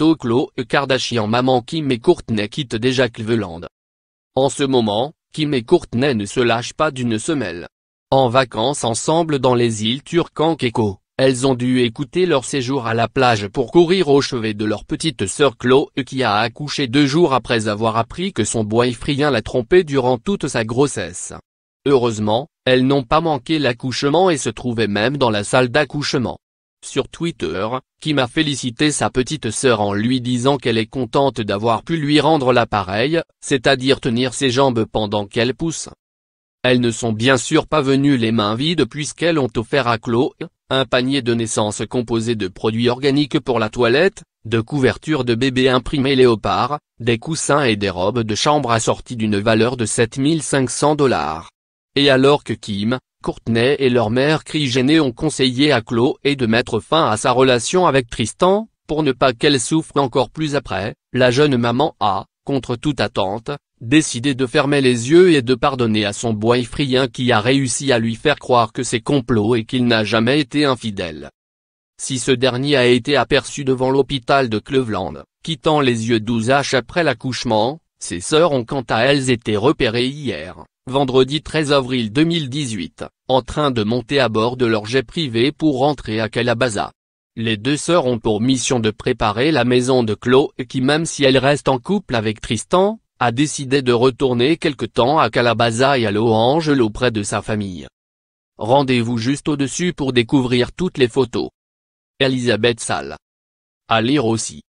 Khloe Kardashian, maman Kim et Kourtney quittent déjà Cleveland. En ce moment, Kim et Kourtney ne se lâchent pas d'une semelle. En vacances ensemble dans les îles Turks-and-Caicos, elles ont dû écouter leur séjour à la plage pour courir au chevet de leur petite sœur Khloe qui a accouché 2 jours après avoir appris que son boyfriend l'a trompée durant toute sa grossesse. Heureusement, elles n'ont pas manqué l'accouchement et se trouvaient même dans la salle d'accouchement. Sur Twitter, Kim a félicité sa petite sœur en lui disant qu'elle est contente d'avoir pu lui rendre l'appareil, c'est-à-dire tenir ses jambes pendant qu'elle pousse. Elles ne sont bien sûr pas venues les mains vides puisqu'elles ont offert à Khloe un panier de naissance composé de produits organiques pour la toilette, de couvertures de bébé imprimées léopard, des coussins et des robes de chambre assorties d'une valeur de $7 500. Et alors que Kim, Kourtney et leur mère Kris Jenner ont conseillé à Khloe de mettre fin à sa relation avec Tristan, pour ne pas qu'elle souffre encore plus après, la jeune maman a, contre toute attente, décidé de fermer les yeux et de pardonner à son boyfriend qui a réussi à lui faire croire que c'est complot et qu'il n'a jamais été infidèle. Si ce dernier a été aperçu devant l'hôpital de Cleveland, quittant les yeux 12 h après l'accouchement, ses sœurs ont quant à elles été repérées hier, vendredi 13 avril 2018, en train de monter à bord de leur jet privé pour rentrer à Calabasas. Les 2 sœurs ont pour mission de préparer la maison de Khloe qui, même si elle reste en couple avec Tristan, a décidé de retourner quelque temps à Calabasas et à Los Angeles auprès de sa famille. Rendez-vous juste au-dessus pour découvrir toutes les photos. Elisabeth Salle. À lire aussi.